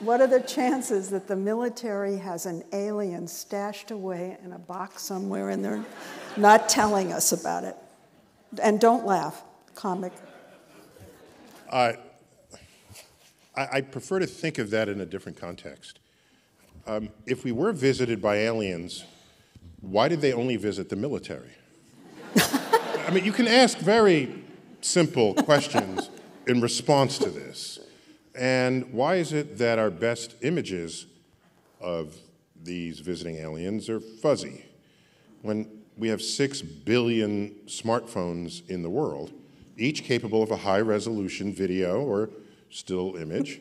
What are the chances that the military has an alien stashed away in a box somewhere and they're not telling us about it? And don't laugh, comic. I prefer to think of that in a different context. If we were visited by aliens, why did they only visit the military? I mean, you can ask very simple questions in response to this. And why is it that our best images of these visiting aliens are fuzzy? When we have 6 billion smartphones in the world, each capable of a high-resolution video or still image.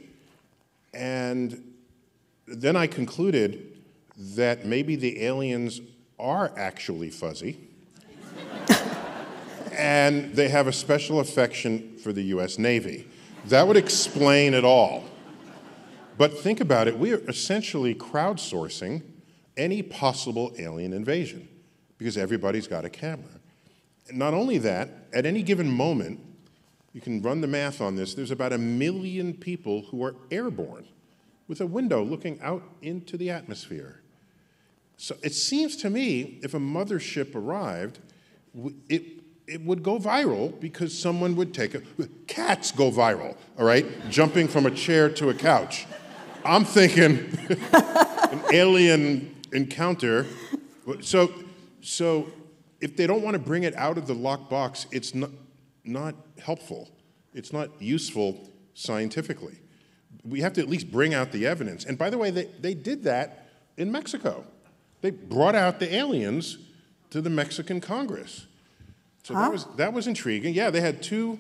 And then I concluded that maybe the aliens are actually fuzzy. And they have a special affection for the US Navy. That would explain it all. But think about it, we are essentially crowdsourcing any possible alien invasion because everybody's got a camera. And not only that, at any given moment, you can run the math on this, there's about 1 million people who are airborne with a window looking out into the atmosphere. So it seems to me, if a mothership arrived, it would go viral because someone would take a, cats go viral, all right? Jumping from a chair to a couch. I'm thinking an alien encounter. So if they don't want to bring it out of the locked box, it's not helpful. It's not useful scientifically. We have to at least bring out the evidence. And by the way, they did that in Mexico. They brought out the aliens to the Mexican Congress. So huh? that was intriguing. Yeah, they had 2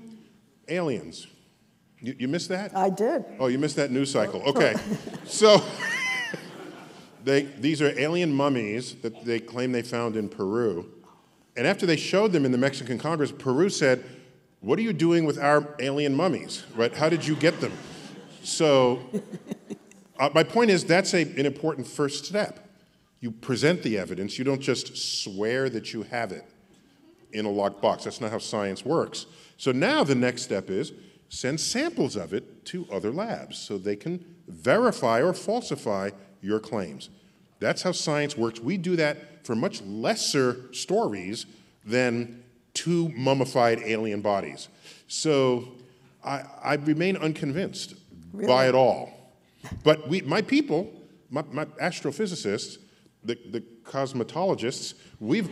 aliens. You missed that? I did. Oh, you missed that news cycle. Okay. So these are alien mummies that they claim they found in Peru. And after they showed them in the Mexican Congress, Peru said, "What are you doing with our alien mummies? Right? How did you get them?" So my point is that's an important first step. You present the evidence. You don't just swear that you have it in a locked box. That's not how science works. So now the next step is send samples of it to other labs so they can verify or falsify your claims. That's how science works. We do that for much lesser stories than 2 mummified alien bodies. So I remain unconvinced really? By it all. But my people, my astrophysicists, the cosmetologists, we've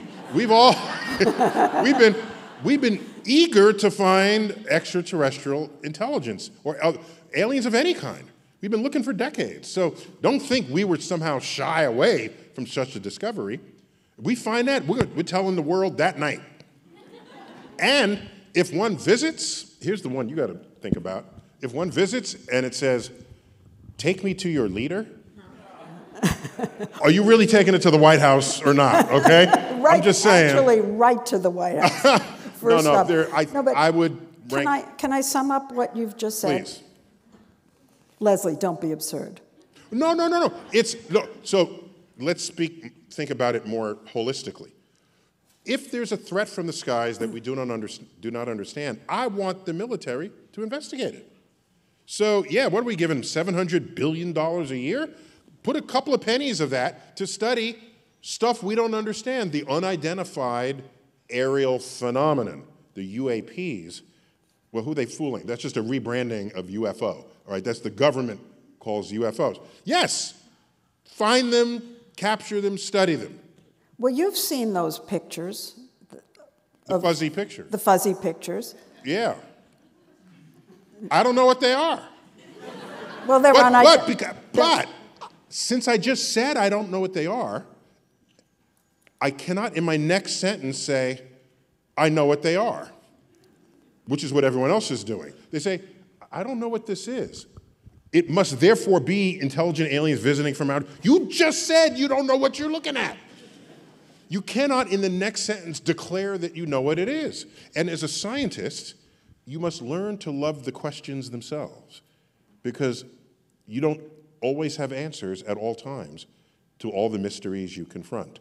been eager to find extraterrestrial intelligence or aliens of any kind. We've been looking for decades. So don't think we were somehow shy away from such a discovery. If we find that, we're telling the world that night. And if one visits, here's the one you got to think about. If one visits and it says, "Take me to your leader," are you really taking it to the White House or not, okay? Right, I'm just saying. Actually, right to the White House. First no, I would rank. Can I sum up what you've just said? Please. Leslie, don't be absurd. No. So let's think about it more holistically. If there's a threat from the skies that we do not understand, I want the military to investigate it. So, yeah, what are we giving, $700 billion a year? Put a couple of pennies of that to study stuff we don't understand, the unidentified aerial phenomenon, the UAPs. Well, who are they fooling? That's just a rebranding of UFO, all right? That's the government calls UFOs. Yes, find them, capture them, study them. Well, you've seen those pictures. The fuzzy pictures. The fuzzy pictures. Yeah. I don't know what they are. Well, they're unidentified. But since I just said I don't know what they are, I cannot in my next sentence say, I know what they are, which is what everyone else is doing. They say, I don't know what this is. It must therefore be intelligent aliens visiting from out. You just said you don't know what you're looking at. You cannot in the next sentence declare that you know what it is. And as a scientist, you must learn to love the questions themselves because you don't always have answers at all times to all the mysteries you confront.